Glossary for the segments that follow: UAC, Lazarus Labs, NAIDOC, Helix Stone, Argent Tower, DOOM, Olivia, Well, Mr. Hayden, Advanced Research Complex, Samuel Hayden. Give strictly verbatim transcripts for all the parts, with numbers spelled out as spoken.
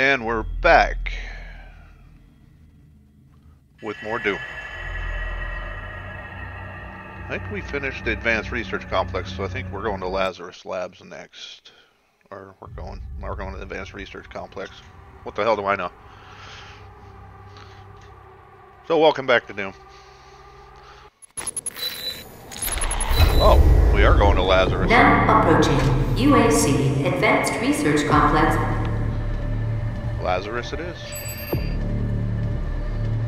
And we're back with more Doom. I think we finished the Advanced Research Complex, so I think we're going to Lazarus Labs next. Or we're going, we're going to the Advanced Research Complex. What the hell do I know? So welcome back to Doom. Oh, we are going to Lazarus. Now approaching U A C Advanced Research Complex. Lazarus it is.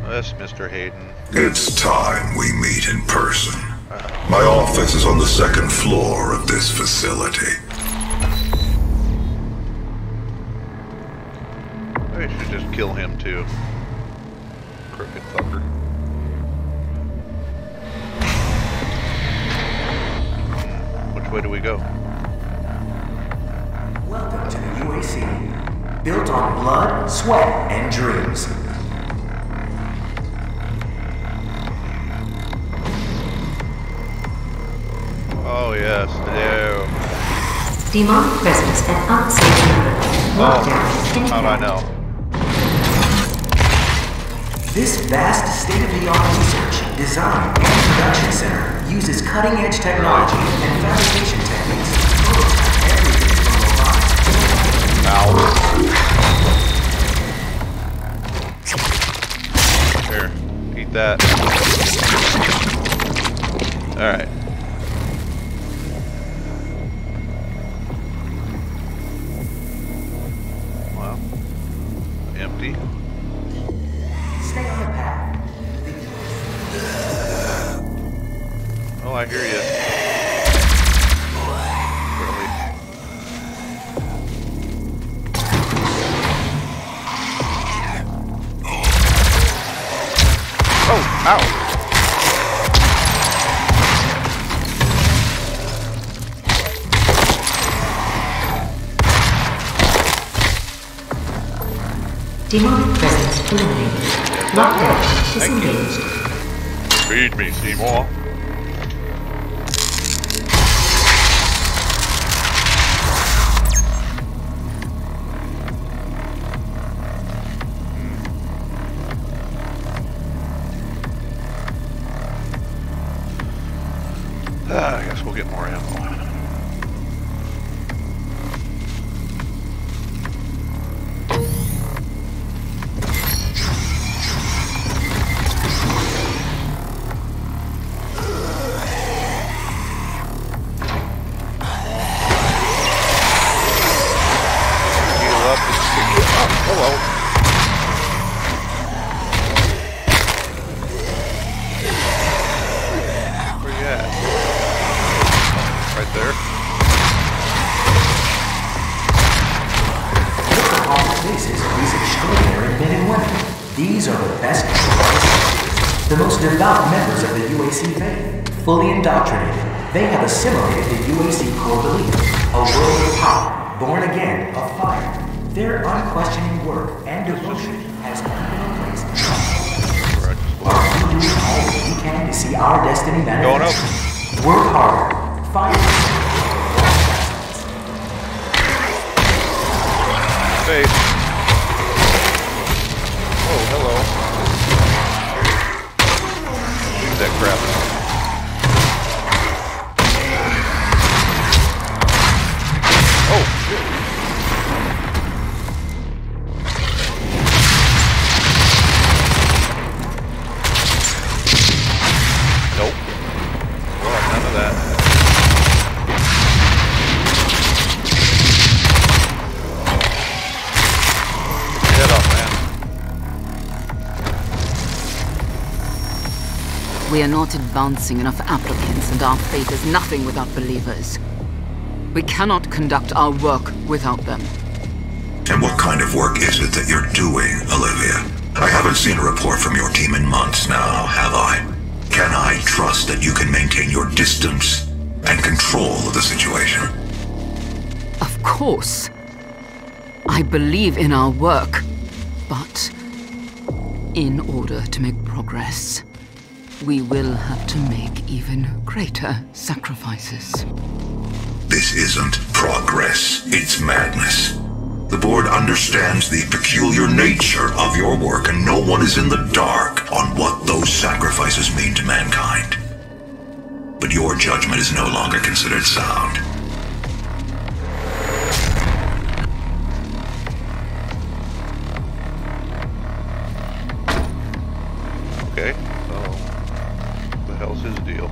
That's Mister Hayden. It's time we meet in person. Uh, My office is on the second floor of this facility. I should just kill him too. Crooked fucker. Which way do we go? Welcome to the U A C. Built on blood, sweat, and dreams. Oh yes, no. Demonic presence and unsafe neighborhood. Oh, how'd I know? This vast state-of-the-art research, design, and production center uses cutting-edge technology and fabrication techniques to prototype everything from robotics. Ow. Here, eat that. Alright. Empty. Stay on the path. Oh, I hear you. Oh, ow. Demonic presence eliminated. Lockdown disengaged. Feed me, Seymour. Ah, I guess we'll get more ammo. They have assimilated the U A C core belief, a world of power, born again, of fire. Their unquestioning work and devotion has not been replaced. We do all we can to see our destiny manifest. Work hard, fight. Faith. Oh, hello. Leave that crap. We are not advancing enough applicants, and our fate is nothing without believers. We cannot conduct our work without them. And what kind of work is it that you're doing, Olivia? I haven't seen a report from your team in months now, have I? Can I trust that you can maintain your distance and control of the situation? Of course. I believe in our work, but in order to make progress, we will have to make even greater sacrifices. This isn't progress, it's madness. The board understands the peculiar nature of your work, and no one is in the dark on what those sacrifices mean to mankind. But your judgment is no longer considered sound. Okay, so what the hell's his deal?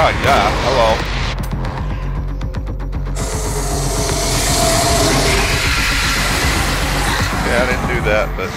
Oh yeah, hello. Yeah, I didn't do that, but...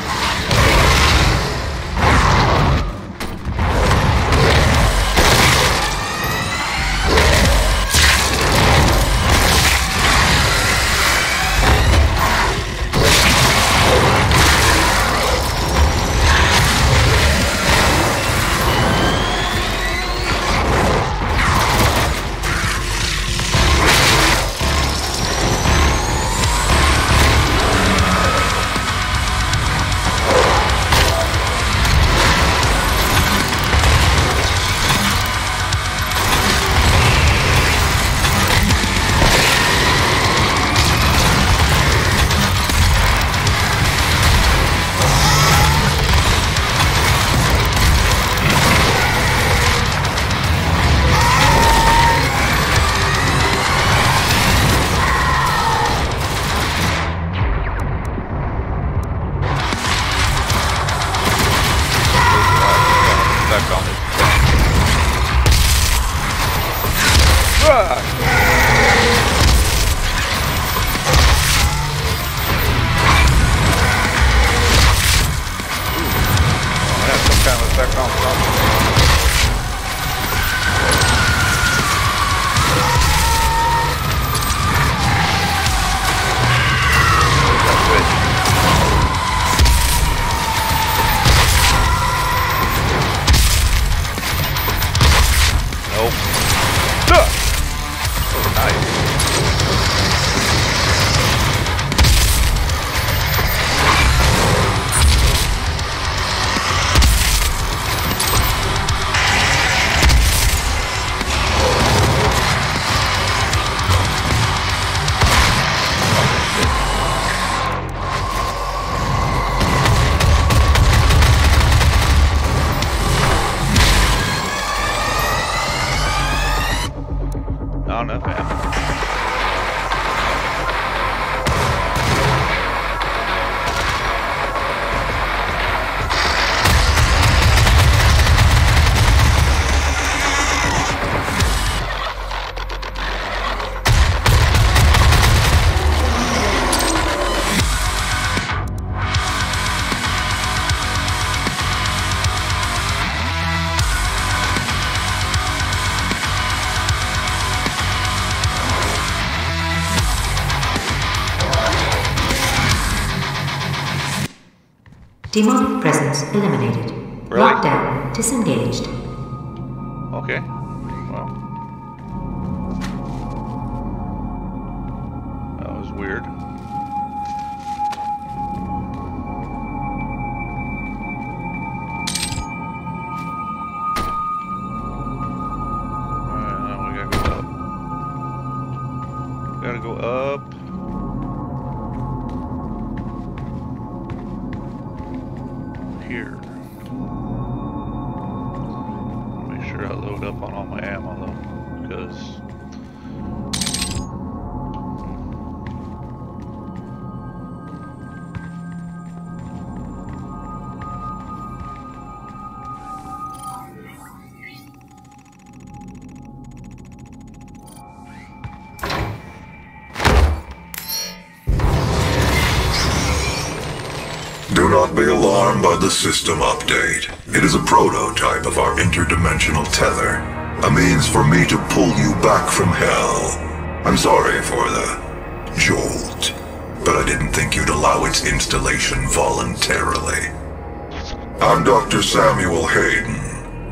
Demonic presence eliminated. Really? Lockdown disengaged. Okay. Well. That was weird. Alright, now we gotta go up. Gotta go up. By the system update. It is a prototype of our interdimensional tether, a means for me to pull you back from hell. I'm sorry for the jolt, but I didn't think you'd allow its installation voluntarily. I'm Doctor Samuel Hayden.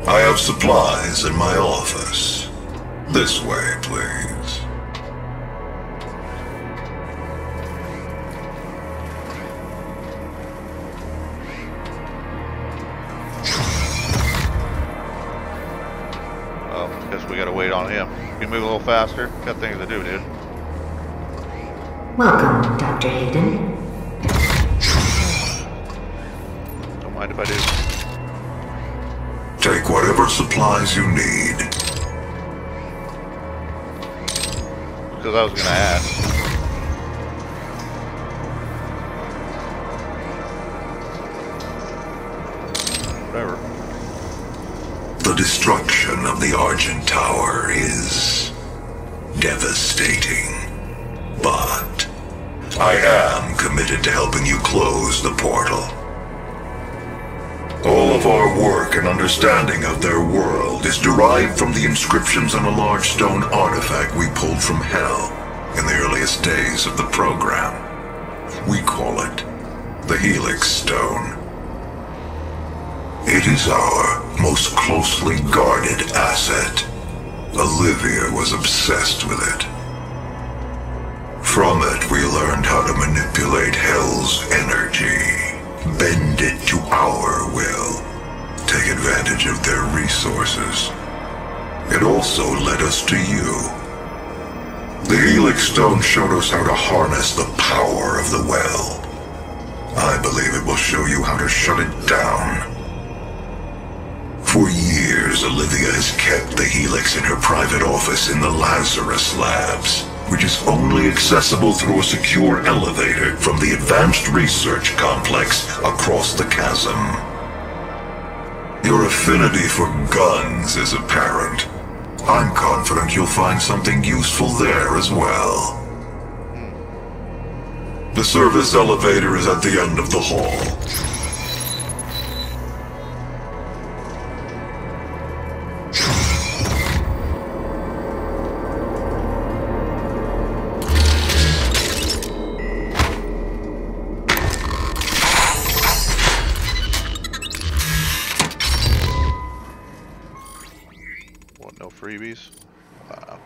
I have supplies in my office. This way, please. Move a little faster. Got things to do, dude. Welcome, Doctor Hayden. Don't mind if I do. Take whatever supplies you need. Because I was gonna ask. Whatever. The destruction of the the Argent Tower is devastating, but I am committed to helping you close the portal. All of our work and understanding of their world is derived from the inscriptions on a large stone artifact we pulled from Hell in the earliest days of the program. We call it the Helix Stone. It is our most closely guarded asset. Olivia was obsessed with it. From it, we learned how to manipulate Hell's energy, bend it to our will, take advantage of their resources. It also led us to you. The Helix Stone showed us how to harness the power of the Well. I believe it will show you how to shut it down. For years, Olivia has kept the Helix in her private office in the Lazarus Labs, which is only accessible through a secure elevator from the Advanced Research Complex across the chasm. Your affinity for guns is apparent. I'm confident you'll find something useful there as well. The service elevator is at the end of the hall. Freebies. Wow.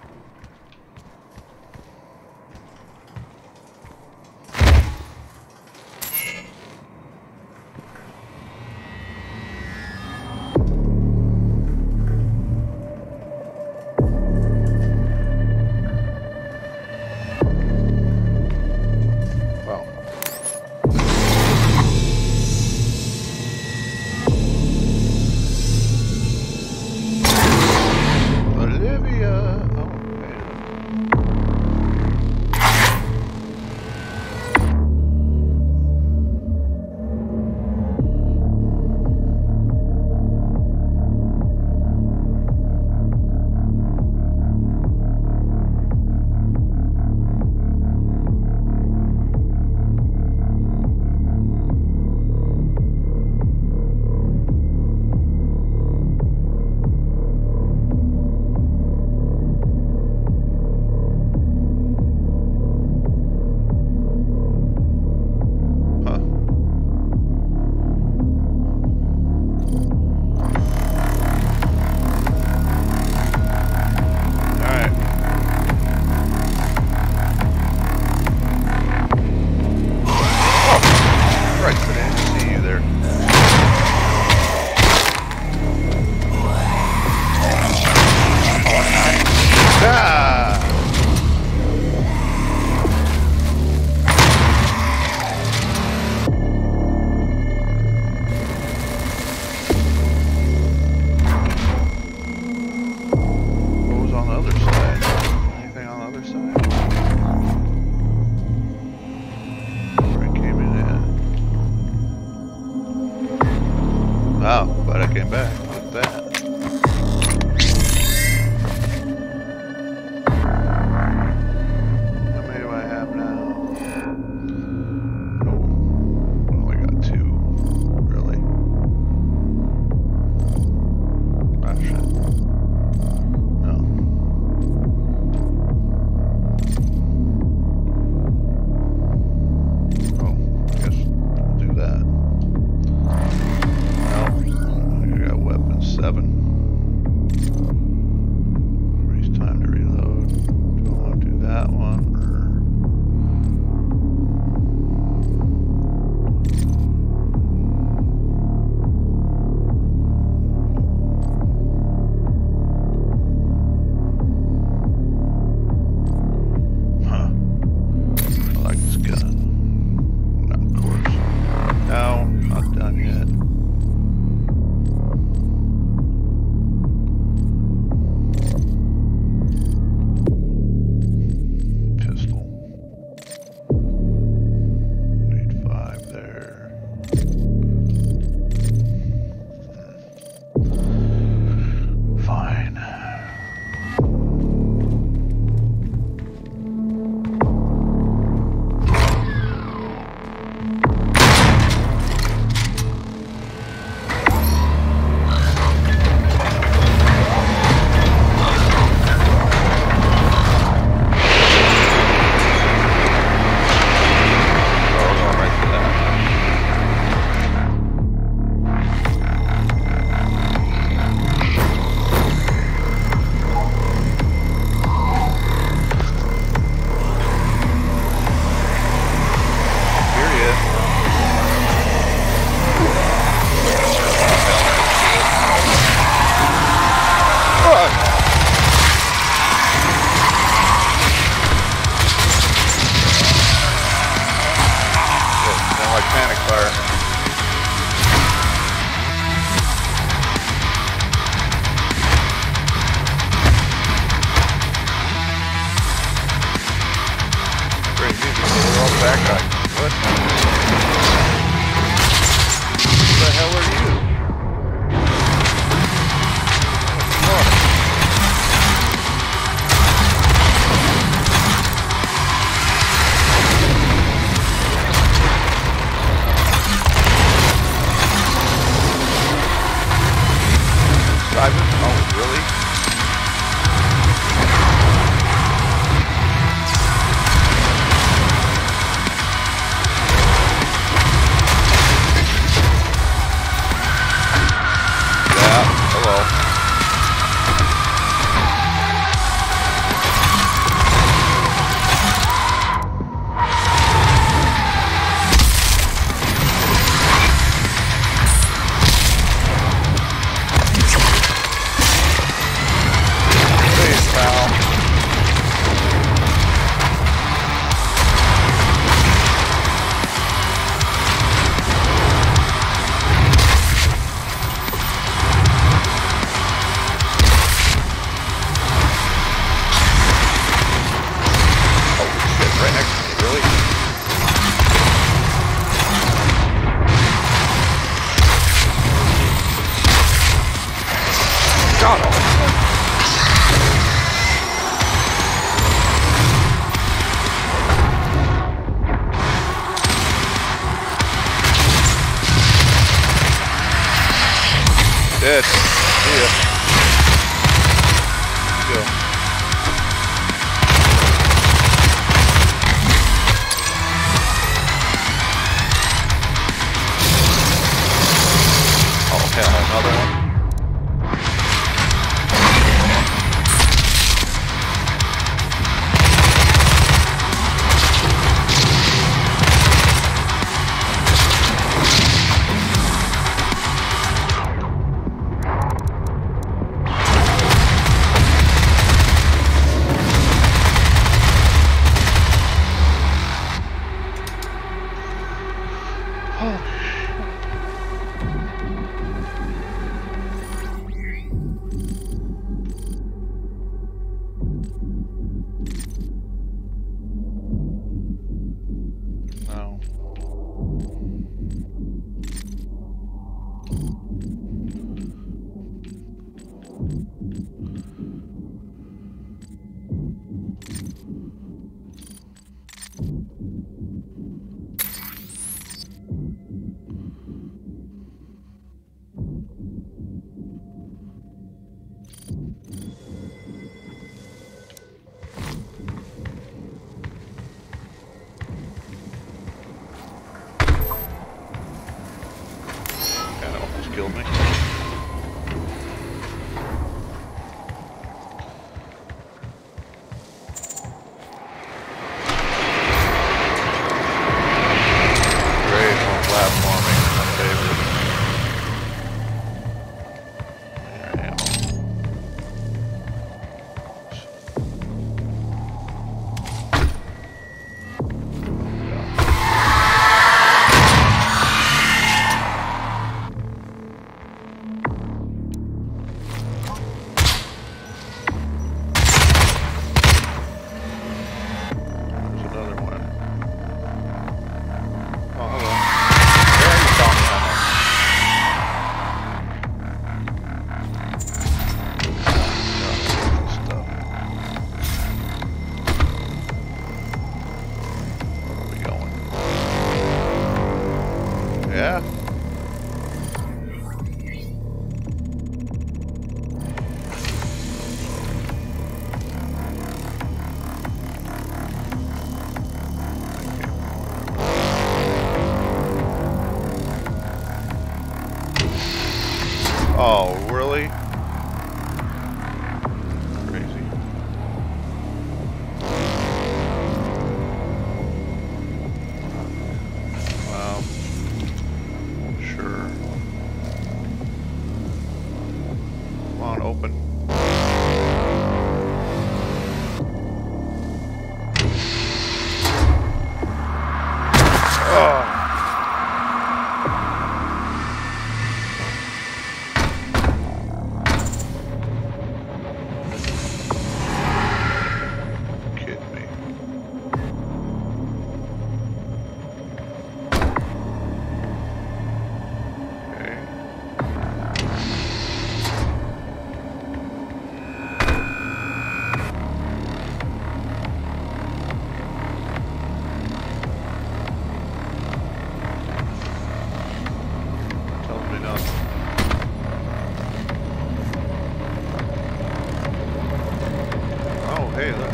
hey, look.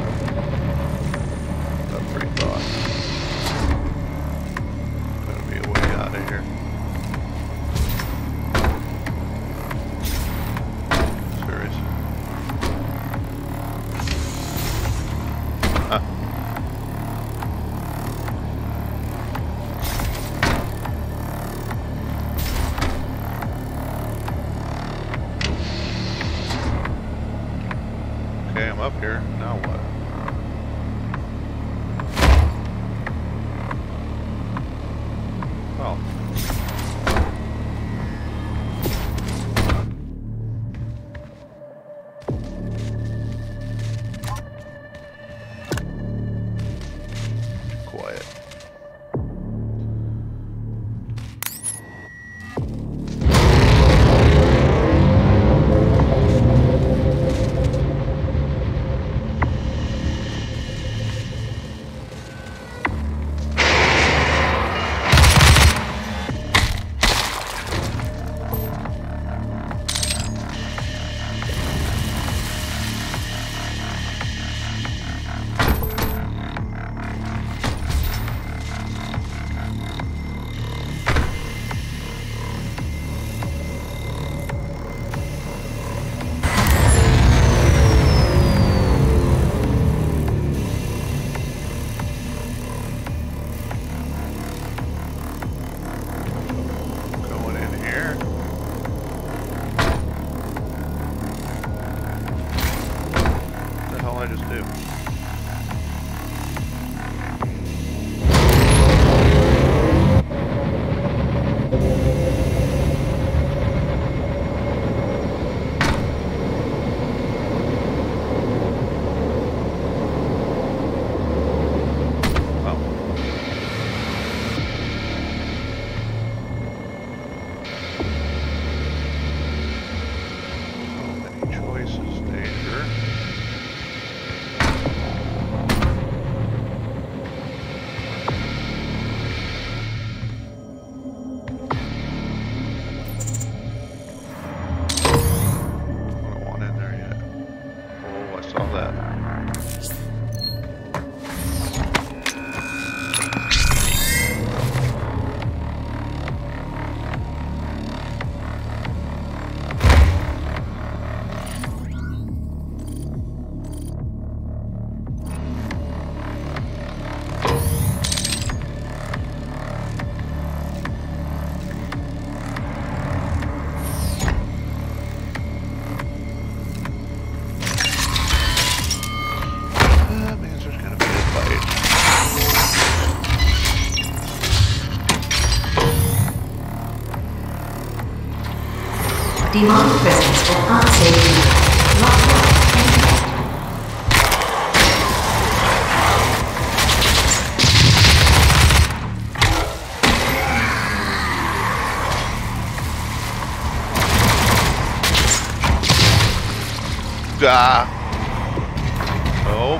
That's pretty thought. Gotta be a way out of here. Serious. Ah. Okay, I'm up here. Now what? Demand presence for art saving. Lock up and ah. Oh.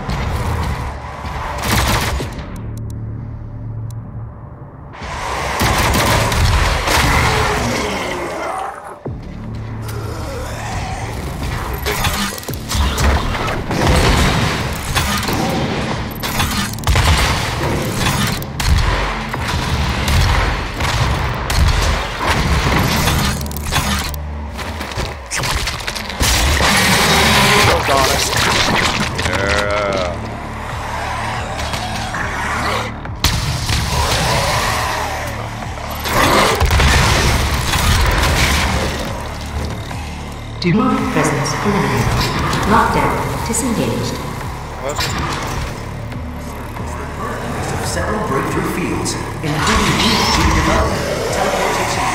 Demand presence eliminated. Lockdown disengaged. What? Several breakthrough fields, including U A C development, teleportation.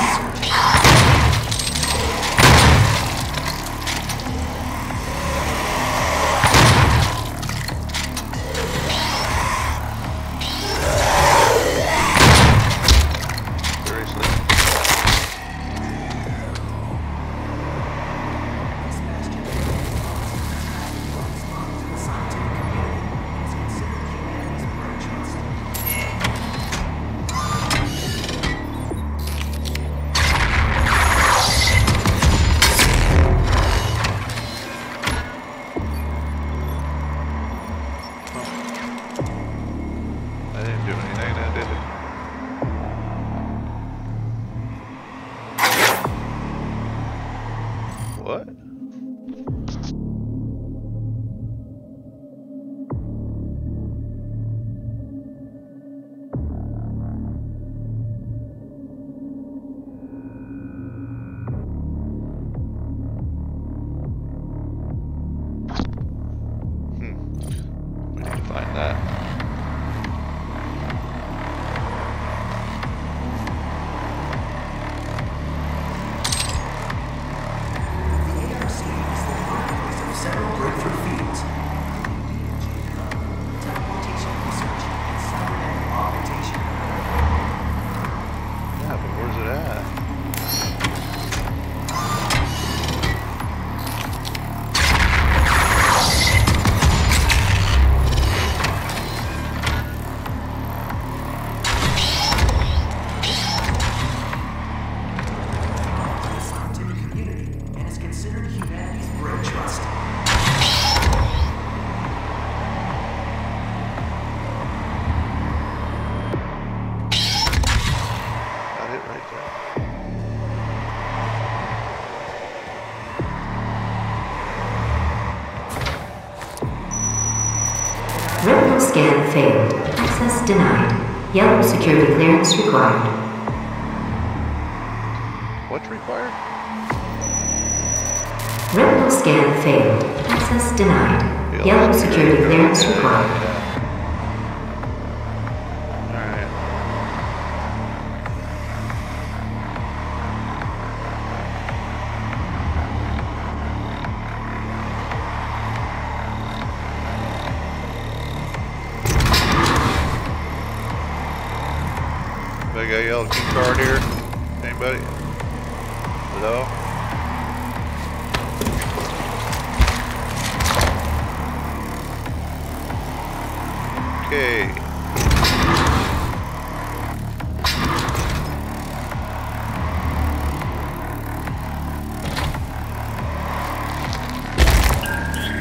that. The A R C is the harmonies of several breakthrough fields. Teleportation research and satellite orbitation. Yeah, but where's it at? Scan failed. Access denied. Yellow security clearance required. What's required? Retinal scan failed. Access denied. Yellow security clearance required. I got a yellow key card here. Anybody? Hello? Okay.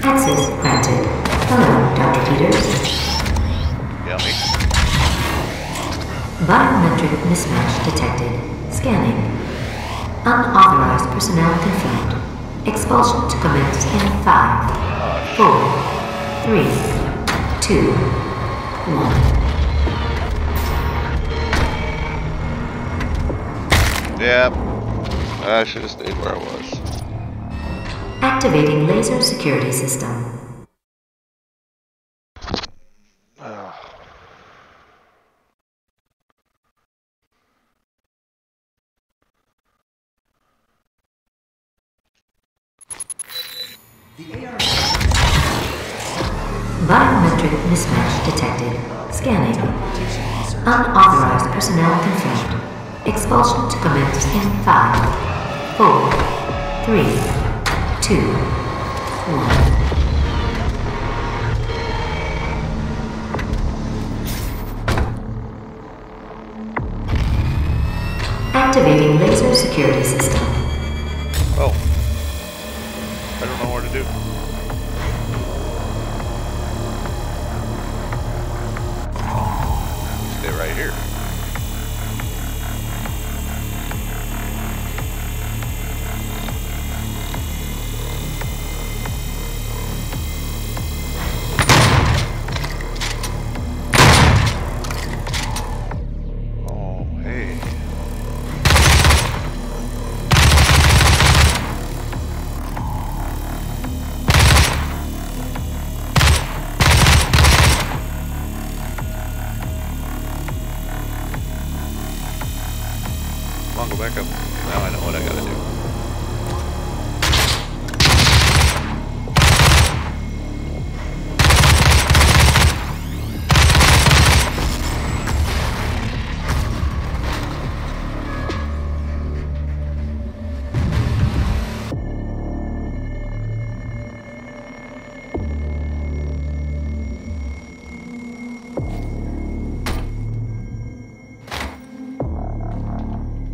Access granted. Hello, Doctor Peters. Yeah, me. Biometric mismatch detected. Scanning. Unauthorized personnel confirmed. Expulsion to commence in five, four, three, two, one. Yep. I should have stayed where I was. Activating laser security system. Biometric mismatch detected. Scanning. Unauthorized personnel confirmed. Expulsion to commence in five, four, three, two, one. Activating laser security system. Oh. I don't know what to do. Right here. Oh, hey. Go back up. Now I know what I gotta do.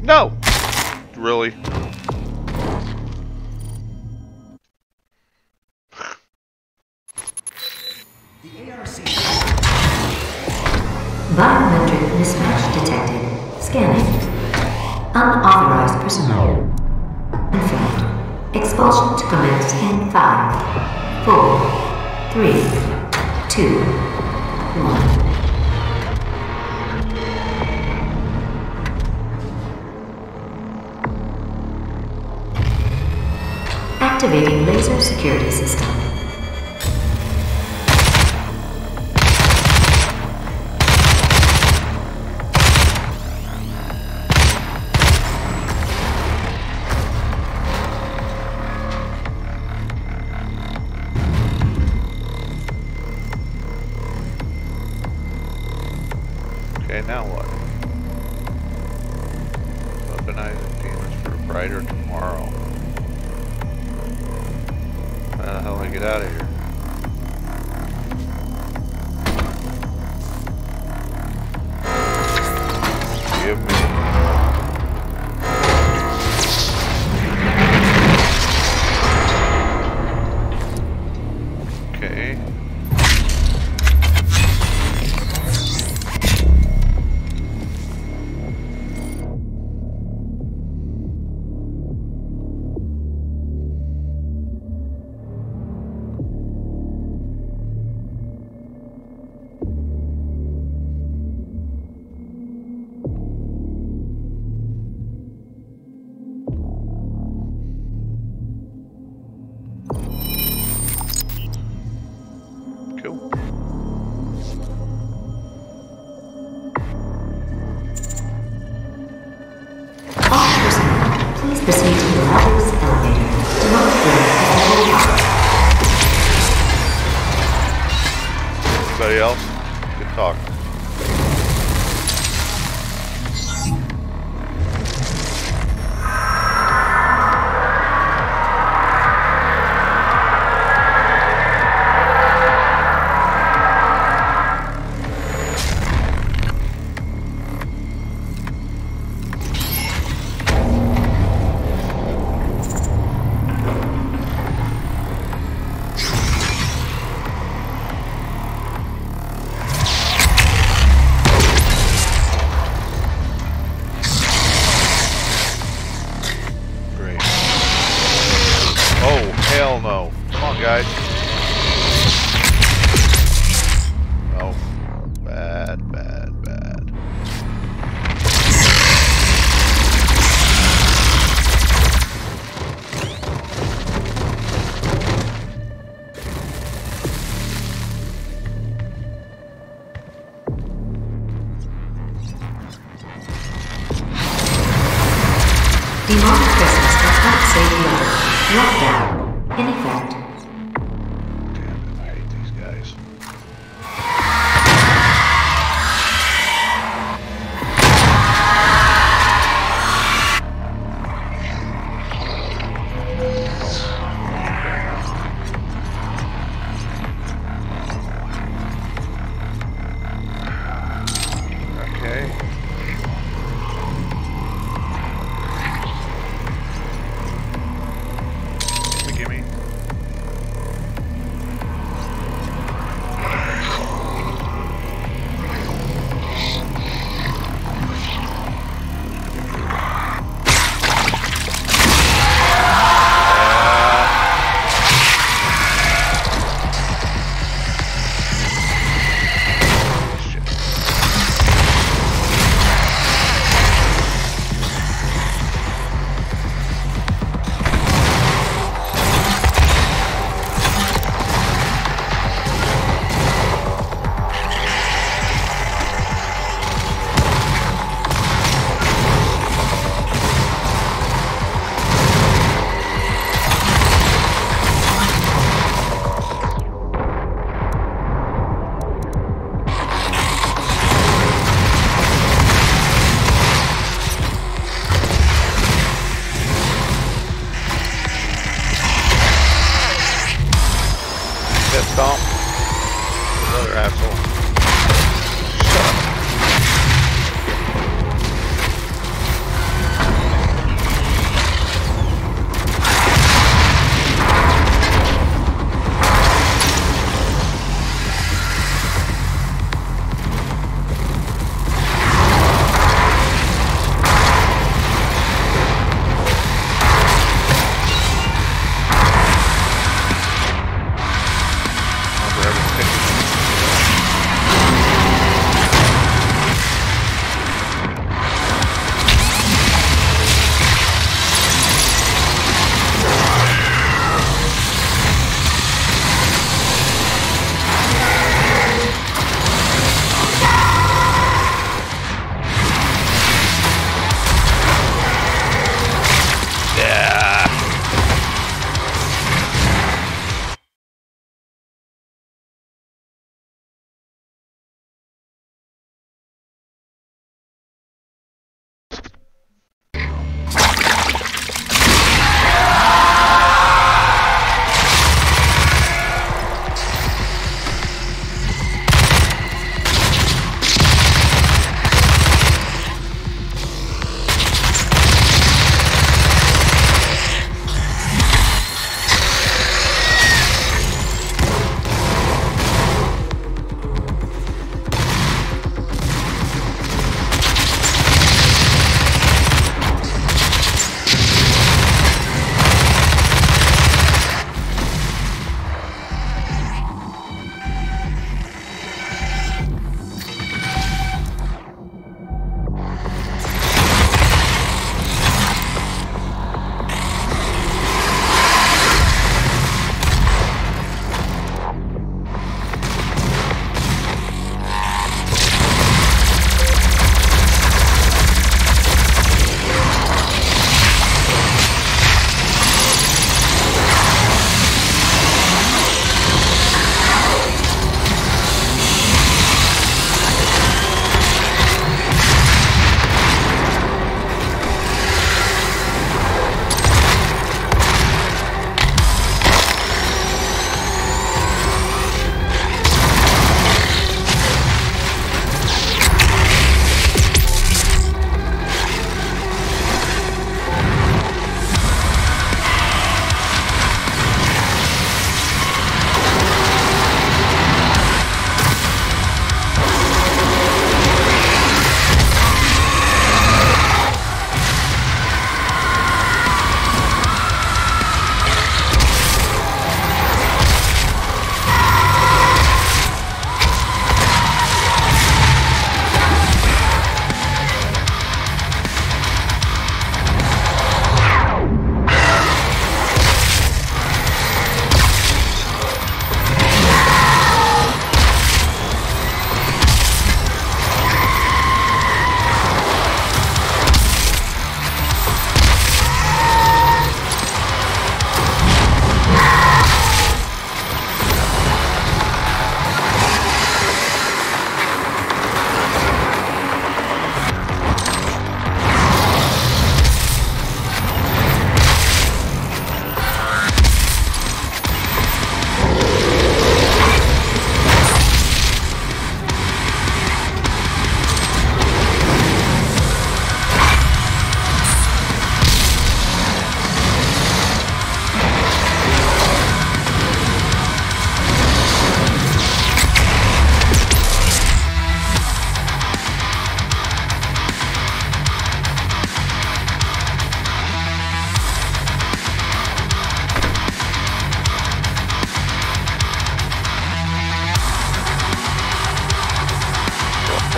No! Really? The A R C. Biometric mismatch detected. Scanning. Unauthorized personnel. Confirmed. Expulsion to commence in five, four, three, two, one. Activating laser security system. Okay, now what? Weaponizing demons for a brighter tomorrow. How the hell do I get out of here?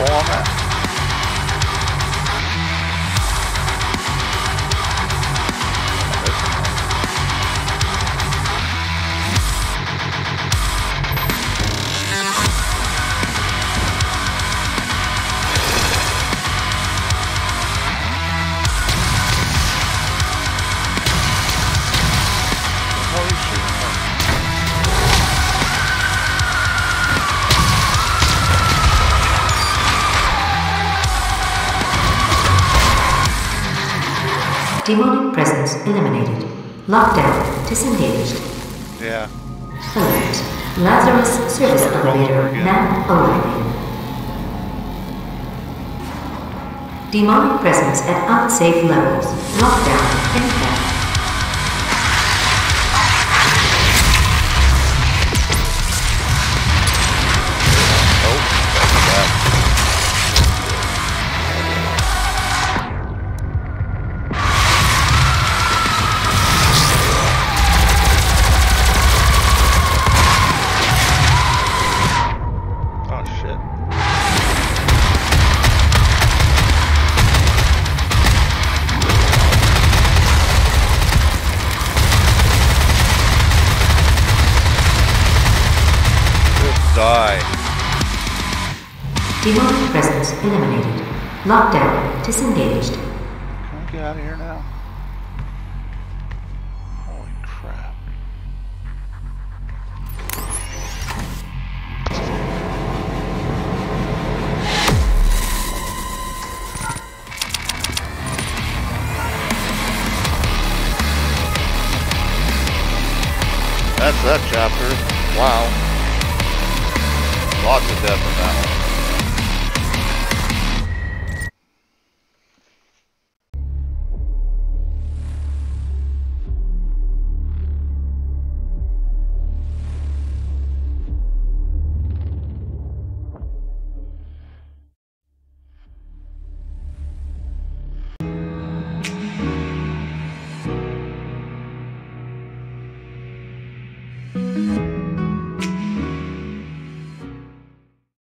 format. Demonic presence eliminated. Lockdown disengaged. Yeah. Alert. Lazarus service elevator now opening. Demonic presence at unsafe levels. Lockdown in effect. Demonic presence eliminated. Lockdown disengaged. Can we get out of here now? Holy crap. That's that chapter. Wow. Lots of death in that one.